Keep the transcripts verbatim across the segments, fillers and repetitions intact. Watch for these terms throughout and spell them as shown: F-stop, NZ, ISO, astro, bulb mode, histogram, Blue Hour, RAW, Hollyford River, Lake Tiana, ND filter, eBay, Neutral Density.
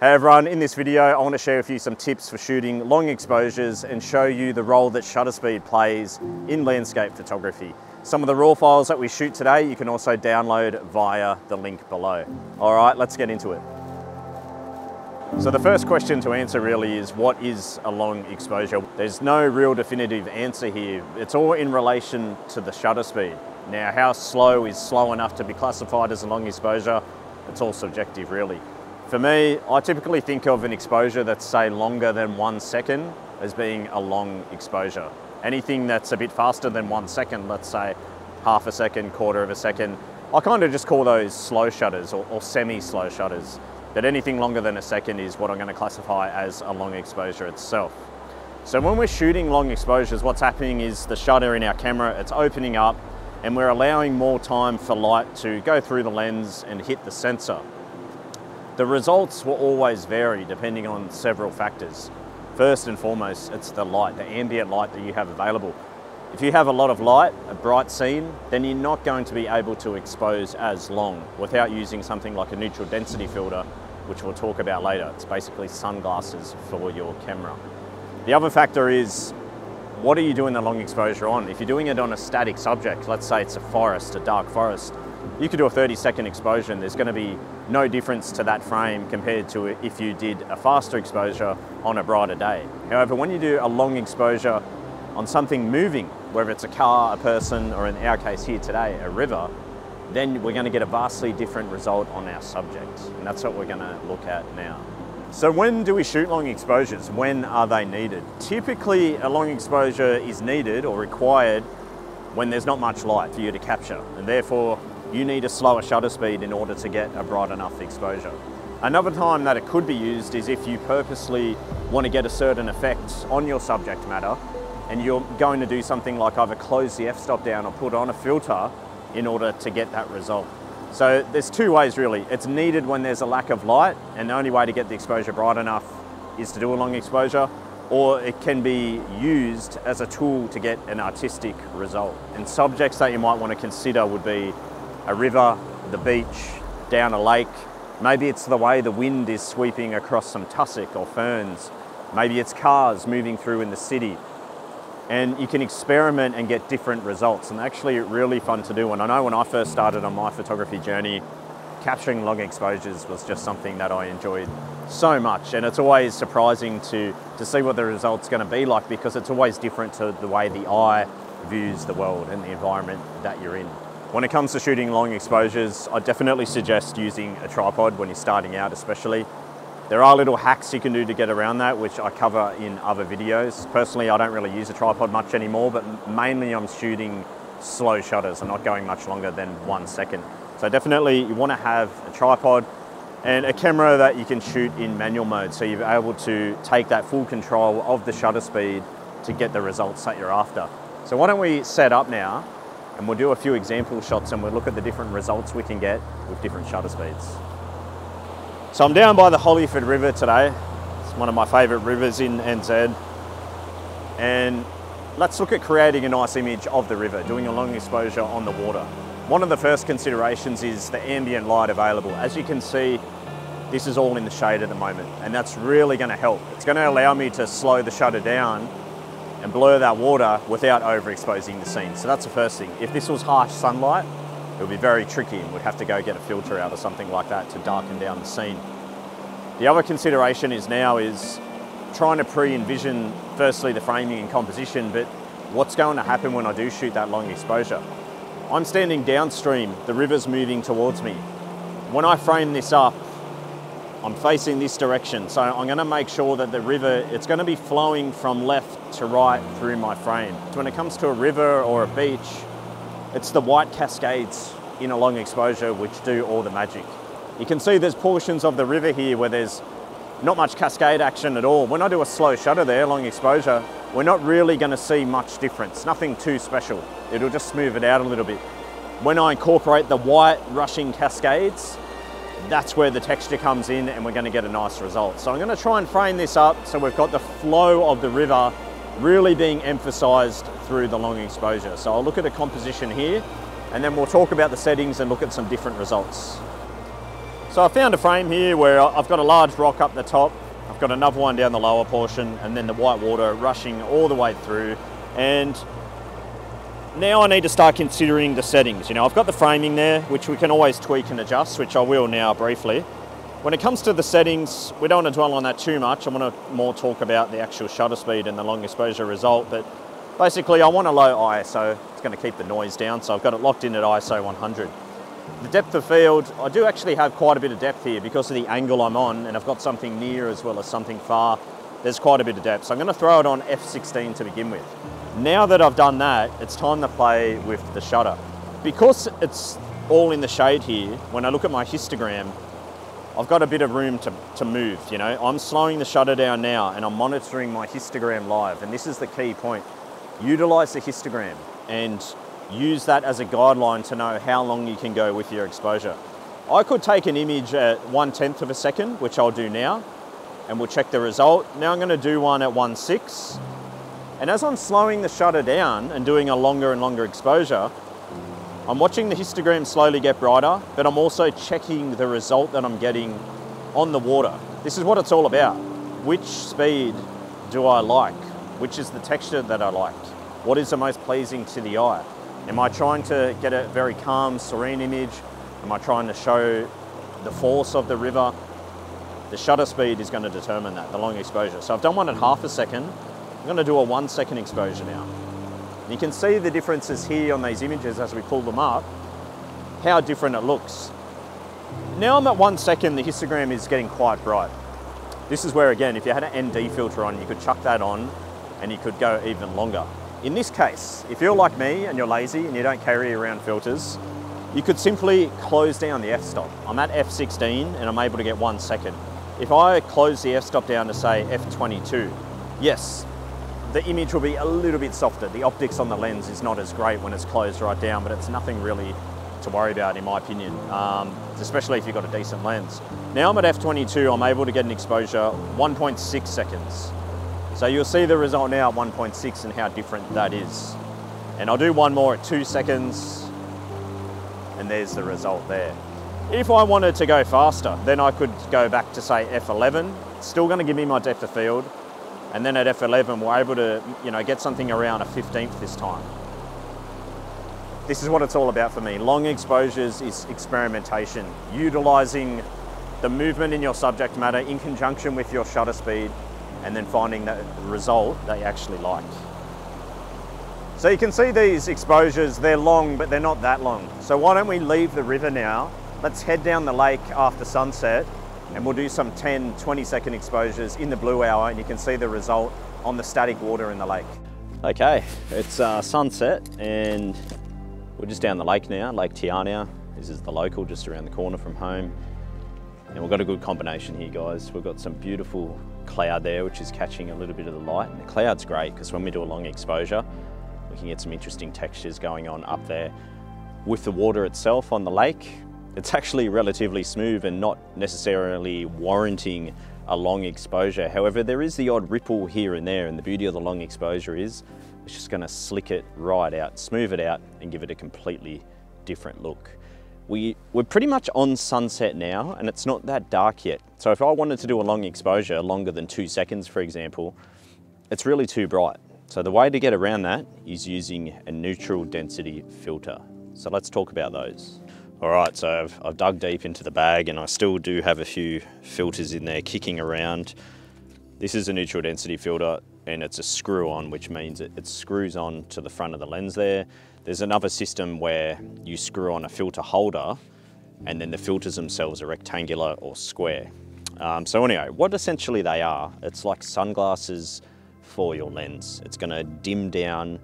Hey everyone, in this video I want to share with you some tips for shooting long exposures and show you the role that shutter speed plays in landscape photography. Some of the raw files that we shoot today you can also download via the link below. Alright, let's get into it. So the first question to answer really is, what is a long exposure? There's no real definitive answer here. It's all in relation to the shutter speed. Now, how slow is slow enough to be classified as a long exposure? It's all subjective really. For me, I typically think of an exposure that's, say, longer than one second as being a long exposure. Anything that's a bit faster than one second, let's say half a second, quarter of a second, I kind of just call those slow shutters or, or semi-slow shutters. But anything longer than a second is what I'm going to classify as a long exposure itself. So when we're shooting long exposures, what's happening is the shutter in our camera, it's opening up and we're allowing more time for light to go through the lens and hit the sensor. The results will always vary depending on several factors. First and foremost, it's the light, the ambient light that you have available. If you have a lot of light, a bright scene, then you're not going to be able to expose as long without using something like a neutral density filter, which we'll talk about later. It's basically sunglasses for your camera. The other factor is, what are you doing the long exposure on? If you're doing it on a static subject, let's say it's a forest, a dark forest, you could do a thirty second exposure and there's going to be no difference to that frame compared to if you did a faster exposure on a brighter day. However, when you do a long exposure on something moving, whether it's a car, a person, or in our case here today, a river, then we're going to get a vastly different result on our subject. And that's what we're going to look at now. So when do we shoot long exposures? When are they needed? Typically, a long exposure is needed or required when there's not much light for you to capture, and therefore you need a slower shutter speed in order to get a bright enough exposure. Another time that it could be used is if you purposely want to get a certain effect on your subject matter and you're going to do something like either close the F-stop down or put on a filter in order to get that result. So there's two ways really. It's needed when there's a lack of light and the only way to get the exposure bright enough is to do a long exposure, or it can be used as a tool to get an artistic result. And subjects that you might want to consider would be a river, the beach, down a lake. Maybe it's the way the wind is sweeping across some tussock or ferns. Maybe it's cars moving through in the city. And you can experiment and get different results, and actually really fun to do. And I know when I first started on my photography journey, capturing long exposures was just something that I enjoyed so much. And it's always surprising to, to see what the result's gonna be like, because it's always different to the way the eye views the world and the environment that you're in. When it comes to shooting long exposures, I definitely suggest using a tripod when you're starting out especially. There are little hacks you can do to get around that, which I cover in other videos. Personally, I don't really use a tripod much anymore, but mainly I'm shooting slow shutters. I'm not going much longer than one second. So definitely you want to have a tripod and a camera that you can shoot in manual mode, so you're able to take that full control of the shutter speed to get the results that you're after. So why don't we set up now, and we'll do a few example shots and we'll look at the different results we can get with different shutter speeds. So I'm down by the Hollyford River today. It's one of my favourite rivers in N Z. And let's look at creating a nice image of the river, doing a long exposure on the water. One of the first considerations is the ambient light available. As you can see, this is all in the shade at the moment, and that's really going to help. It's going to allow me to slow the shutter down and blur that water without overexposing the scene. So that's the first thing. If this was harsh sunlight, it would be very tricky and we'd have to go get a filter out or something like that to darken down the scene. The other consideration is now is trying to pre-envision firstly the framing and composition, but what's going to happen when I do shoot that long exposure? I'm standing downstream, the river's moving towards me. When I frame this up, I'm facing this direction, so I'm going to make sure that the river, it's going to be flowing from left to right through my frame. When it comes to a river or a beach, it's the white cascades in a long exposure which do all the magic. You can see there's portions of the river here where there's not much cascade action at all. When I do a slow shutter there, long exposure, we're not really going to see much difference, nothing too special. It'll just smooth it out a little bit. When I incorporate the white rushing cascades, that's where the texture comes in and we're going to get a nice result. So I'm going to try and frame this up so we've got the flow of the river really being emphasized through the long exposure. So I'll look at a composition here and then we'll talk about the settings and look at some different results. So I found a frame here where I've got a large rock up the top, I've got another one down the lower portion, and then the white water rushing all the way through. And now I need to start considering the settings. You know, I've got the framing there, which we can always tweak and adjust, which I will now briefly. When it comes to the settings, we don't want to dwell on that too much. I want to more talk about the actual shutter speed and the long exposure result. But basically I want a low I S O. It's going to keep the noise down. So I've got it locked in at I S O one hundred. The depth of field, I do actually have quite a bit of depth here because of the angle I'm on, and I've got something near as well as something far. There's quite a bit of depth. So I'm going to throw it on F sixteen to begin with. Now that I've done that, it's time to play with the shutter. Because it's all in the shade here, when I look at my histogram, I've got a bit of room to, to move, you know. I'm slowing the shutter down now and I'm monitoring my histogram live. And this is the key point. Utilize the histogram and use that as a guideline to know how long you can go with your exposure. I could take an image at one tenth of a second, which I'll do now, and we'll check the result. Now I'm going to do one at one six. And as I'm slowing the shutter down and doing a longer and longer exposure, I'm watching the histogram slowly get brighter, but I'm also checking the result that I'm getting on the water. This is what it's all about. Which speed do I like? Which is the texture that I like? What is the most pleasing to the eye? Am I trying to get a very calm, serene image? Am I trying to show the force of the river? The shutter speed is going to determine that, the long exposure. So I've done one at half a second. I'm going to do a one second exposure now. You can see the differences here on these images as we pull them up, how different it looks. Now I'm at one second, the histogram is getting quite bright. This is where, again, if you had an N D filter on, you could chuck that on and you could go even longer. In this case, if you're like me and you're lazy and you don't carry around filters, you could simply close down the F-stop. I'm at F sixteen and I'm able to get one second. If I close the F-stop down to say F twenty-two, yes, the image will be a little bit softer. The optics on the lens is not as great when it's closed right down, but it's nothing really to worry about in my opinion, um, especially if you've got a decent lens. Now I'm at F twenty-two, I'm able to get an exposure one point six seconds. So you'll see the result now at one point six and how different that is. And I'll do one more at two seconds and there's the result there. If I wanted to go faster, then I could go back to say F eleven. It's still gonna give me my depth of field. And then at F eleven, we're able to, you know, get something around a fifteenth this time. This is what it's all about for me. Long exposures is experimentation, utilizing the movement in your subject matter in conjunction with your shutter speed, and then finding the result that you actually like. So you can see these exposures, they're long, but they're not that long. So why don't we leave the river now? Let's head down the lake after sunset and we'll do some ten, twenty second exposures in the blue hour and you can see the result on the static water in the lake. Okay, it's uh, sunset and we're just down the lake now, Lake Tiana. This is the local just around the corner from home. And we've got a good combination here, guys. We've got some beautiful cloud there, which is catching a little bit of the light. And the cloud's great, because when we do a long exposure, we can get some interesting textures going on up there. With the water itself on the lake, it's actually relatively smooth and not necessarily warranting a long exposure. However, there is the odd ripple here and there, and the beauty of the long exposure is it's just gonna slick it right out, smooth it out, and give it a completely different look. We, we're pretty much on sunset now and it's not that dark yet. So if I wanted to do a long exposure, longer than two seconds, for example, it's really too bright. So the way to get around that is using a neutral density filter. So let's talk about those. All right, so I've, I've dug deep into the bag and I still do have a few filters in there kicking around. This is a neutral density filter and it's a screw on, which means it, it screws on to the front of the lens there. There's another system where you screw on a filter holder and then the filters themselves are rectangular or square. Um, so anyway, what essentially they are, it's like sunglasses for your lens. It's gonna dim down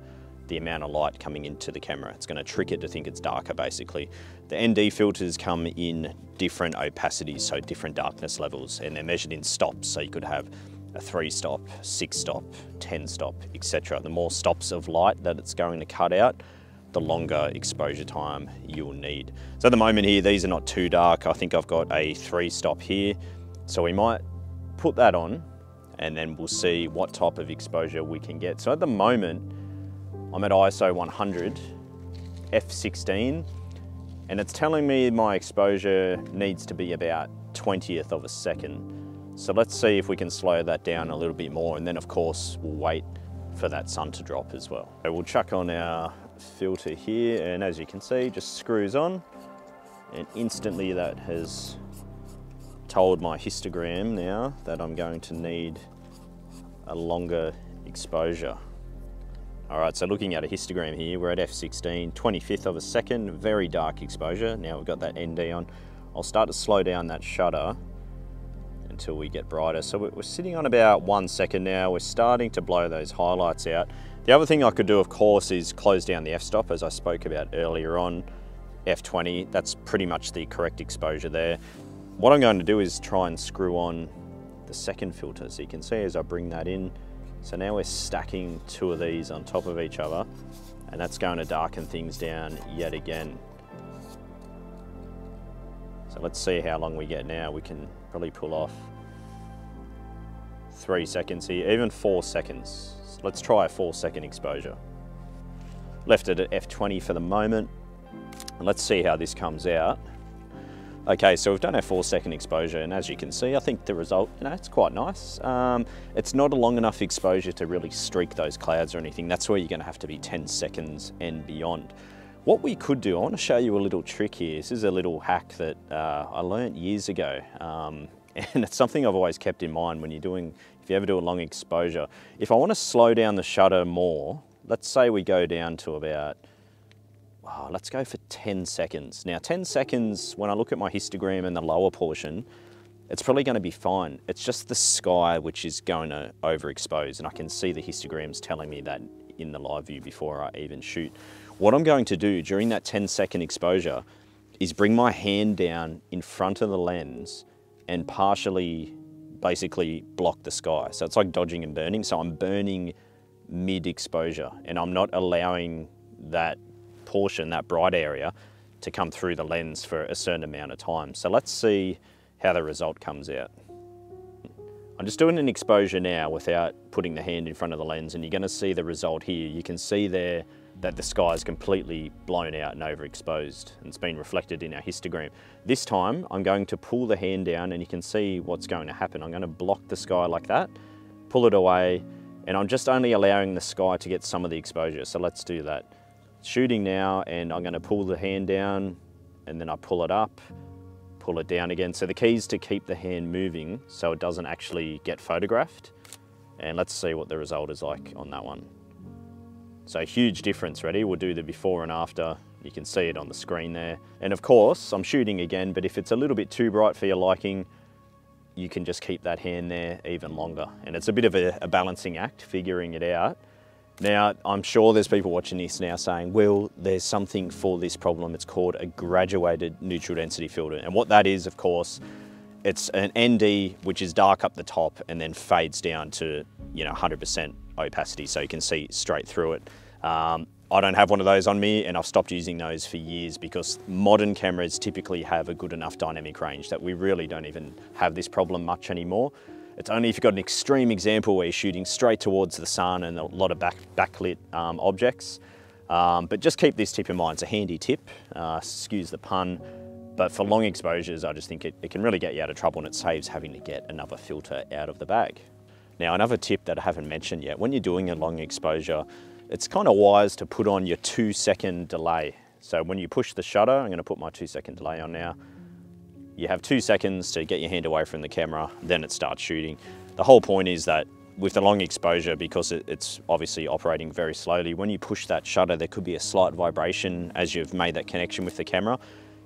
the amount of light coming into the camera. It's gonna trick it to think it's darker basically. The N D filters come in different opacities, so different darkness levels, and they're measured in stops. So you could have a three stop, six stop, ten stop, et cetera. The more stops of light that it's going to cut out, the longer exposure time you'll need. So at the moment here, these are not too dark. I think I've got a three stop here. So we might put that on and then we'll see what type of exposure we can get. So at the moment, I'm at I S O one hundred, F sixteen, and it's telling me my exposure needs to be about twentieth of a second. So let's see if we can slow that down a little bit more, and then of course we'll wait for that sun to drop as well. So we'll chuck on our filter here, and as you can see, just screws on, and instantly that has told my histogram now that I'm going to need a longer exposure. All right, so looking at a histogram here, we're at F sixteen, twenty-fifth of a second, very dark exposure. Now we've got that N D on. I'll start to slow down that shutter until we get brighter. So we're sitting on about one second now. We're starting to blow those highlights out. The other thing I could do, of course, is close down the F-stop, as I spoke about earlier on, F twenty. That's pretty much the correct exposure there. What I'm going to do is try and screw on the second filter. So you can see as I bring that in, so now we're stacking two of these on top of each other, and that's going to darken things down yet again. So let's see how long we get now. We can probably pull off three seconds here, even four seconds. So let's try a four second exposure. Left it at F twenty for the moment, and let's see how this comes out. Okay, so we've done our four second exposure, and as you can see, I think the result, you know, it's quite nice. Um, it's not a long enough exposure to really streak those clouds or anything. That's where you're gonna have to be ten seconds and beyond. What we could do, I wanna show you a little trick here. This is a little hack that uh, I learned years ago. Um, and it's something I've always kept in mind when you're doing, if you ever do a long exposure. If I wanna slow down the shutter more, let's say we go down to about, oh, let's go for ten seconds. Now ten seconds, when I look at my histogram in the lower portion, it's probably gonna be fine. It's just the sky which is going to overexpose, and I can see the histogram's telling me that in the live view before I even shoot. What I'm going to do during that ten second exposure is bring my hand down in front of the lens and partially basically block the sky. So it's like dodging and burning. So I'm burning mid-exposure, and I'm not allowing that portion, that bright area, to come through the lens for a certain amount of time. So let's see how the result comes out. I'm just doing an exposure now without putting the hand in front of the lens, and you're going to see the result here. You can see there that the sky is completely blown out and overexposed, and it's been reflected in our histogram. This time I'm going to pull the hand down, and you can see what's going to happen. I'm going to block the sky like that, pull it away, and I'm just only allowing the sky to get some of the exposure. So let's do that. Shooting now, and I'm going to pull the hand down, and then I pull it up, pull it down again. So the key is to keep the hand moving so it doesn't actually get photographed. And let's see what the result is like on that one. So huge difference. Ready? We'll do the before and after. You can see it on the screen there. And of course I'm shooting again, but if it's a little bit too bright for your liking, you can just keep that hand there even longer. And it's a bit of a, a balancing act, figuring it out. Now, I'm sure there's people watching this now saying, well, there's something for this problem. It's called a graduated neutral density filter. And what that is, of course, it's an N D, which is dark up the top and then fades down to, you know, one hundred percent opacity. So you can see straight through it. Um, I don't have one of those on me, and I've stopped using those for years because modern cameras typically have a good enough dynamic range that we really don't even have this problem much anymore. It's only if you've got an extreme example where you're shooting straight towards the sun and a lot of back, backlit um, objects. Um, but just keep this tip in mind. It's a handy tip, uh, excuse the pun, but for long exposures, I just think it, it can really get you out of trouble, and it saves having to get another filter out of the bag. Now, another tip that I haven't mentioned yet, when you're doing a long exposure, it's kind of wise to put on your two second delay. So when you push the shutter, I'm gonna put my two second delay on now. You have two seconds to get your hand away from the camera, then it starts shooting. The whole point is that with the long exposure, because it's obviously operating very slowly, when you push that shutter, there could be a slight vibration as you've made that connection with the camera,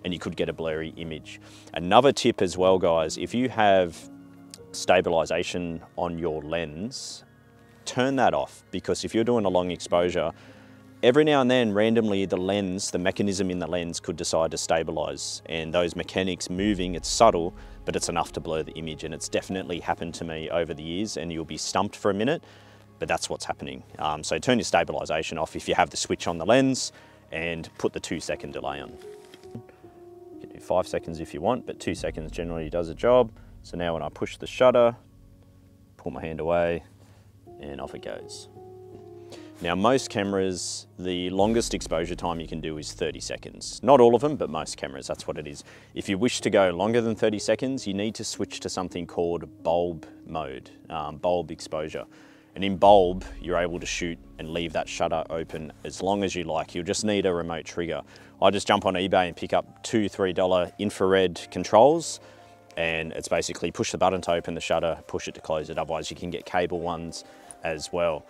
and you could get a blurry image. Another tip as well, guys, if you have stabilization on your lens, turn that off, because if you're doing a long exposure, every now and then, randomly, the lens, the mechanism in the lens could decide to stabilize, and those mechanics moving, it's subtle, but it's enough to blur the image, and it's definitely happened to me over the years, and you'll be stumped for a minute, but that's what's happening. Um, so turn your stabilization off if you have the switch on the lens, and put the two second delay on. You can do five seconds if you want, but two seconds generally does the job. So now when I push the shutter, pull my hand away, and off it goes. Now most cameras, the longest exposure time you can do is thirty seconds. Not all of them, but most cameras, that's what it is. If you wish to go longer than thirty seconds, you need to switch to something called bulb mode, um, bulb exposure. And in bulb, you're able to shoot and leave that shutter open as long as you like. You'll just need a remote trigger. I just jump on eBay and pick up two, three dollar infrared controls, and it's basically push the button to open the shutter, push it to close it. Otherwise you can get cable ones as well.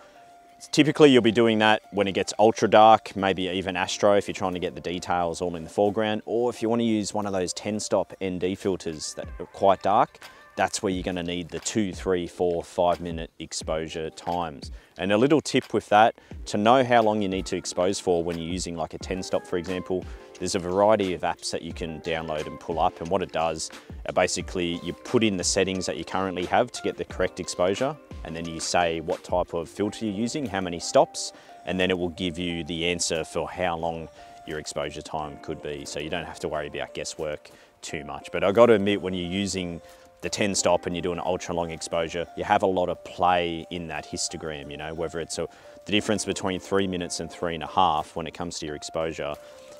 Typically you'll be doing that when it gets ultra dark, maybe even astro if you're trying to get the details all in the foreground, or if you want to use one of those ten stop N D filters that are quite dark, that's where you're going to need the two, three, four, five minute exposure times. And a little tip with that, to know how long you need to expose for when you're using like a ten stop, for example, there's a variety of apps that you can download and pull up. And what it does, basically you put in the settings that you currently have to get the correct exposure. And then you say what type of filter you're using, how many stops, and then it will give you the answer for how long your exposure time could be. So you don't have to worry about guesswork too much. But I got to admit, when you're using the ten stop and you're doing an ultra long exposure, you have a lot of play in that histogram, you know, whether it's a, the difference between three minutes and three and a half when it comes to your exposure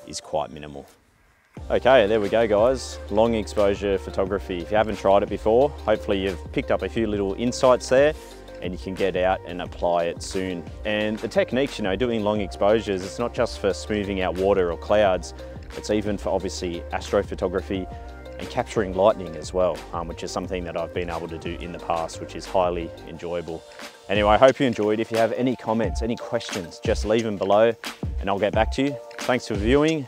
is quite minimal. Okay, there we go guys, long exposure photography. If you haven't tried it before, hopefully you've picked up a few little insights there and you can get out and apply it soon. And the techniques, you know, doing long exposures, it's not just for smoothing out water or clouds, it's even for obviously astrophotography and capturing lightning as well, um, which is something that I've been able to do in the past, which is highly enjoyable. Anyway, I hope you enjoyed. If you have any comments, any questions, just leave them below and I'll get back to you. Thanks for viewing,